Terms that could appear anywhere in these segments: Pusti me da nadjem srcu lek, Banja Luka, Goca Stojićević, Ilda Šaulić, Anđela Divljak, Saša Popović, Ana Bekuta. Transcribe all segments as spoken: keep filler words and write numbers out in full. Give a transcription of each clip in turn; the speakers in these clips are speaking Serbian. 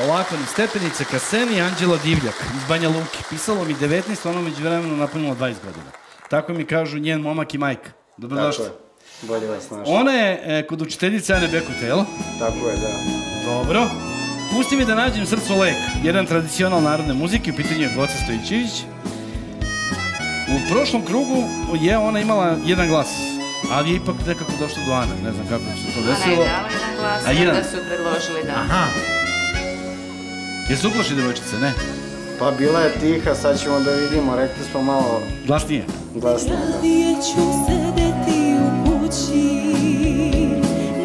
Polako na stepenice ka sceni, Anđela Divljak iz Banja Luki. Pisalo mi devetnaest, ono međuvremeno napunilo dvadeset godina. Tako mi kažu njen momak i majka. Dobrodošli. Tako je, bolje vas našli. Ona je kod učiteljice Ane Bekute, jel? Tako je, da. Dobro. Pusti me da nađem srcu lek, jedan tradicional narodne muzike, u pitanju je Goca Stojićević. U prošlom krugu je ona imala jedan glas, ali je ipak nekako došlo do Ane, ne znam kako se to desilo. Ona je dala jedan glas, onda su predložili da... Aha. Jesu uplaši devojčice, ne? Pa bila je tiha, sad ćemo da vidimo, rekli smo malo... Glasnije? Glasnije, da. Radije ću sedeti u kući,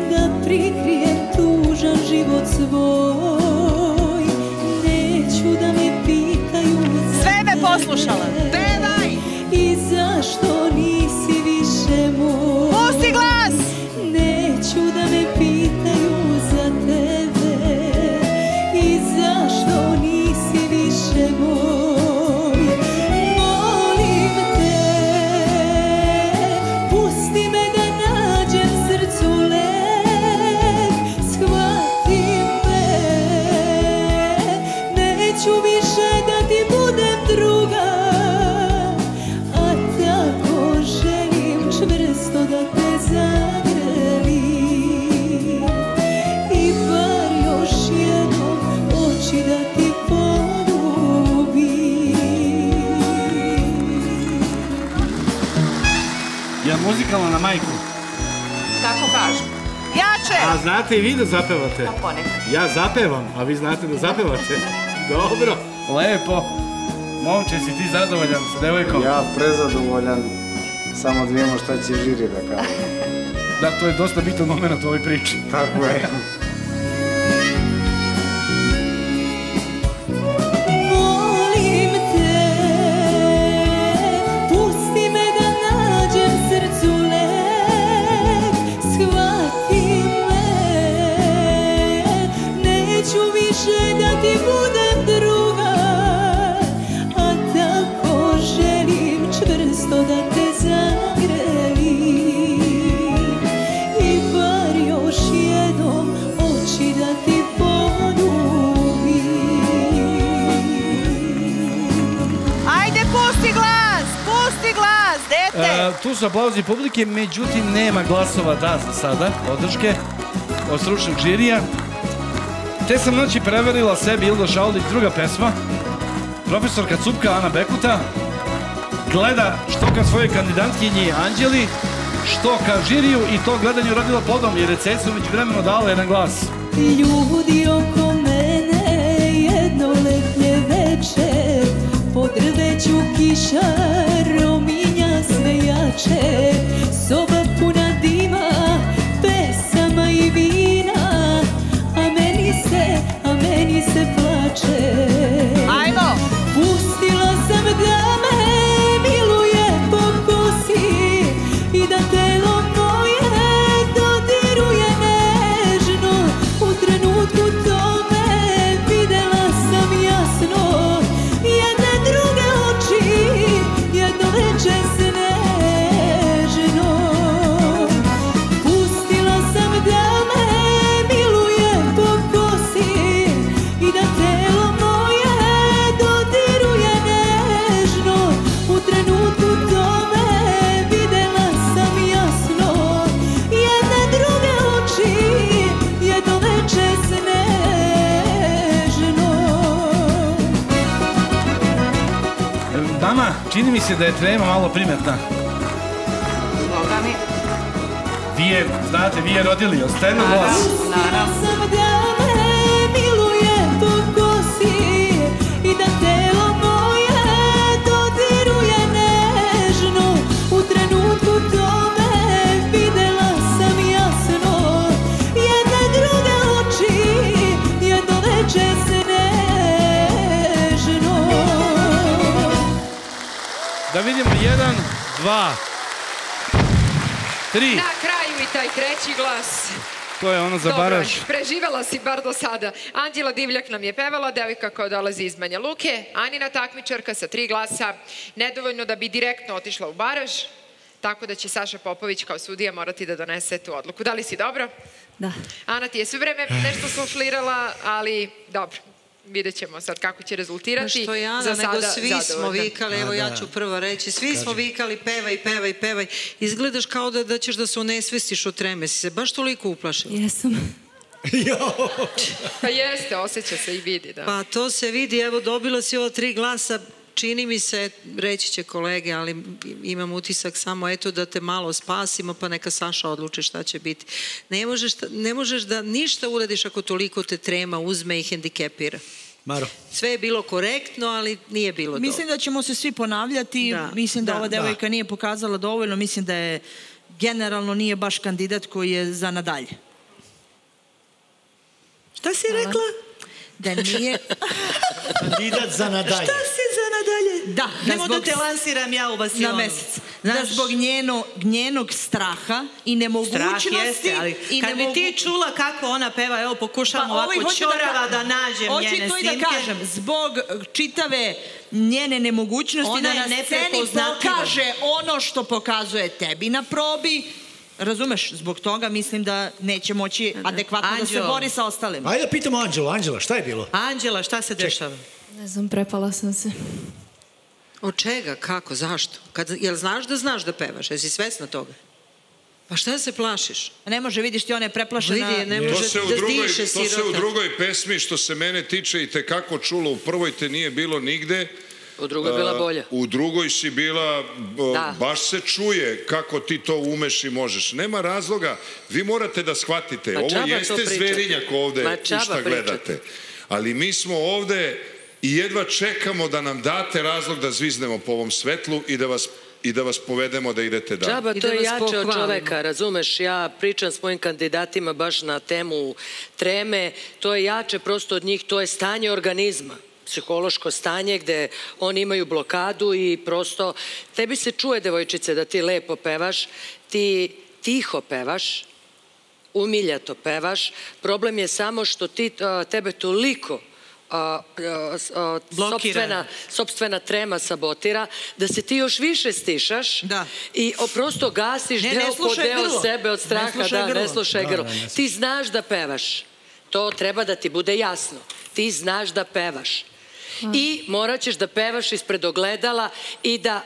da prikrijem tužan život svoj, neću da me pitaju... Sve me poslušala! Pevaj! I zašto nisi više moj? Pusti glas! Neću da me pitaju za tebe, i zašto nisi više moj? Molim te, pusti me da nađem srcu lek, shvati me, neću više da ti budem druga, a tako želim čvrsto da te zagrlim i bar još jednom oči da ti polubim. Je muzikalna na majku? Tako kažu. Jače! A znate i vi da zapevate? Pa ponekad. Ja zapevam, a vi znate da zapevate? Dobro. Lepo. Momče, si ti zadovoljan sa devojkom? Ja prezadovoljan. Samo da vidimo šta će žiri da kaže. Da, to je dosta bitan moment u ovoj priči. Tako je. Tu su aplauzi publike, međutim nema glasova da za sada, podrške od stručnog žirija. Te sam noći preverila sebi Ilda Šaulić, druga pesma. Profesorka Cupka Ana Bekuta gleda što ka svojoj kandidatkinji Anđeli, što ka žiriju, i to gledanje uradila plodom jer je cecu među vremenu dala jedan glas. Ljudi oko mene jedno letnje večer, pod drveću kiša rominja sve jače, soba puna dima, pesama i vina, a meni se, a meni se plače. Ajmo! Pustila sam da me miluje po kosi i da telo moje dodiruje nežno, u trenutku tome videla sam jasno. Čini mi se da je trema malo primetna. Boga mi. Vi je, znate, vi je rodili, ostajno glas. Da vidimo, jedan, dva, tri. Na kraju i taj treći glas. To je ono za Baraž. Dobro, preživela si bar do sada. Anđela Divljak nam je pevala, devojka koja dolazi iz Banja Luke, Anina takmičarka sa tri glasa, nedovoljno da bi direktno otišla u Baraž. tako da će Saša Popović kao sudija morati da donese tu odluku. Da li si dobro? Da. Ana ti je sve vreme nešto suflirala, ali dobro. Vidjet ćemo sad kako će rezultirati. Što je Ana, nego svi smo vikali, evo ja ću prvo reći, svi smo vikali pevaj, pevaj, pevaj. Izgledaš kao da ćeš da se unesvestiš od treme, si se baš toliko uplašila. Jesam. Pa jeste, osjeća se i vidi. Pa to se vidi, evo dobila si ova tri glasa, čini mi se, reći će kolege, ali imam utisak samo eto da te malo spasimo, pa neka Saša odluči šta će biti. Ne možeš, ne možeš da ništa uradiš ako toliko te trema uzme i hendikepira. Maro. Sve je bilo korektno, ali nije bilo dovoljno. Mislim da ćemo se svi ponavljati, mislim da ova devojka nije pokazala dovoljno, mislim da je generalno nije baš kandidat koji je za nadalje. Šta si rekla? Da nije... Kandidat za nadalje. Šta si za nadalje? Da. Nemo da te lansiram ja u Basilonu. Na mesec. Da zbog njenog straha i nemogućnosti... Strah jeste, ali kad bi ti čula kako ona peva, evo pokušam ovako čorava da nađem njene snimke. Hoću to i da kažem, zbog čitave njene nemogućnosti da na sceni pokaže ono što pokazuje tebi na probi. Razumeš, zbog toga mislim da neće moći adekvatno da se bori sa ostalima. Ajde da pitamo Anđelu. Anđela, šta je bilo? Anđela, šta se dešava? Ne znam, prepala sam se. Od čega, kako, zašto? Jel znaš da znaš da pevaš? Jesi svesna toga? Pa šta se plašiš? Ne može, vidiš ti, ona je preplašena. To se u drugoj pesmi, što se mene tiče, i tekako čulo. U prvoj te nije bilo nigde. U drugoj je bila bolja. U drugoj si bila, baš se čuje kako ti to umeš i možeš. Nema razloga, vi morate da shvatite, ovo jeste zverinjak ovde i šta gledate. Ali mi smo ovde i jedva čekamo da nam date razlog da zviznemo po ovom svetlu i da vas... i da vas povedemo da idete dalje. Džaba, to je jače od čoveka, razumeš? Ja pričam s mojim kandidatima baš na temu treme, to je jače prosto od njih, to je stanje organizma, psihološko stanje gde oni imaju blokadu i prosto tebi se čuje, devojčice, da ti lepo pevaš, ti tiho pevaš, umiljato pevaš, problem je samo što ti, tebe toliko sopstvena trema sabotira, da se ti još više stišaš i prosto gasiš deo po deo sebe od straha, da ne slušaj grlo. Ti znaš da pevaš, to treba da ti bude jasno, ti znaš da pevaš i morat ćeš da pevaš ispred ogledala i da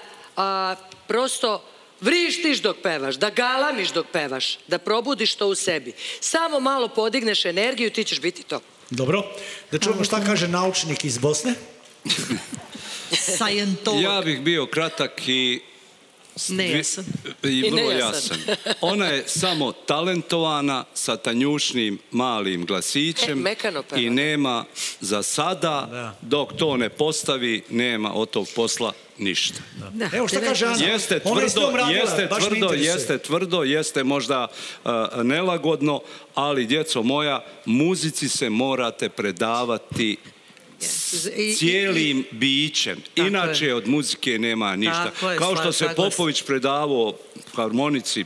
prosto vrištiš dok pevaš, da galamiš dok pevaš, da probudiš to u sebi, samo malo podigneš energiju i ti ćeš biti to. Dobro, da čujemo šta kaže naučnik iz Bosne. Sajentolog. Ja bih bio kratak i vrlo jasan. Ona je samo talentovana sa tanjušnim malim glasićem i nema za sada, dok to ne postavi, nema od tog posla ništa. Evo šta kaže Ana. Jeste tvrdo, jeste tvrdo, jeste možda nelagodno, ali djeco moja, muzici se morate predavati cijelim bićem. Inače od muzike nema ništa. Kao što se Popović predavao harmonici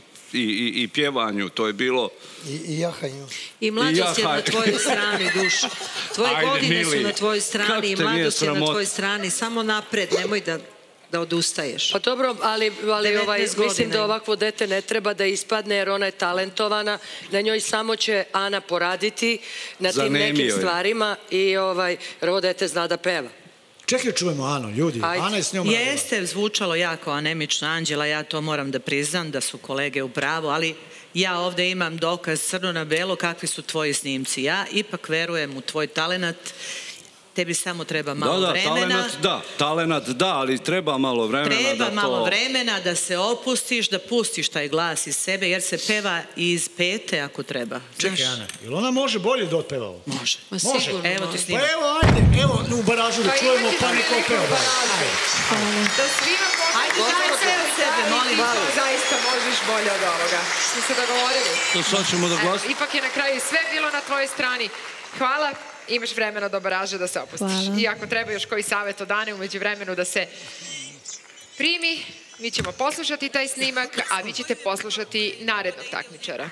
i pjevanju, to je bilo... I jahanju. I mlađost je na tvojoj strani, duša. Tvoje godine su na tvojoj strani i mlađost je na tvojoj strani. Samo napred, nemoj da... da odustaješ. Pa dobro, ali mislim da ovakvo dete ne treba da ispadne, jer ona je talentovana, na njoj samo će Ana poraditi na tim nekim stvarima i ovo dete zna da peva. Čekaj, čujemo Anu, ljudi. Ana je s njom radila. Jeste, zvučalo jako anemično, Anđela, ja to moram da priznam, da su kolege u pravu, ali ja ovde imam dokaz crno na belo kakvi su tvoji snimci. Ja ipak verujem u tvoj talenat. Tebi samo treba malo vremena. Da, talenat da, ali treba malo vremena da to... Treba malo vremena da se opustiš, da pustiš taj glas iz sebe, jer se peva iz pete ako treba. Čekaj, Ana, ili ona može bolje da otpeva ovo? Može. Može. Evo ti snima. Pa evo, ajde, evo u baražu da čujemo pa niko peva. Da svima početi zaista od sebe, molim vas. Zaista možeš bolje od ovoga. Smo se dogovorili. To sad ćemo da glasimo. Ipak je na kraju sve bilo na tvojoj strani. Hvala. Imaš vremena do baraže da se opustiš. I ako treba još koji savjet od Ane umeđu vremenu da se primi, mi ćemo poslušati taj snimak, a vi ćete poslušati narednog takmičara.